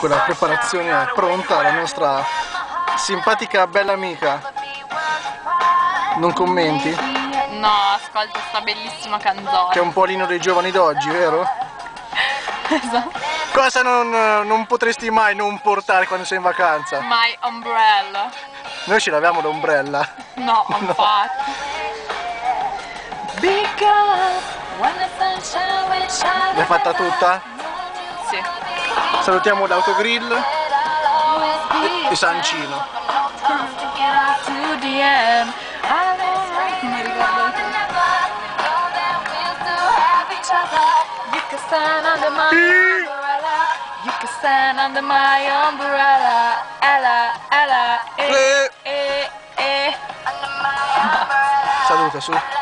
piccola preparazione è pronta, la nostra simpatica bella amica. Non commenti? No, ascolta sta bellissima canzone. Che è un po' l'inno dei giovani d'oggi, vero? Esatto. Cosa non potresti mai non portare quando sei in vacanza? Mai Umbrella. Noi ce l'avevamo l'Umbrella. No, infatti. No. L'hai fatta tutta? Sì. Salutiamo l'autogrill e San Cino. Non mi ricordo. You can stand under my umbrella, Ella, Ella, eh, eh, eh. Saluta su.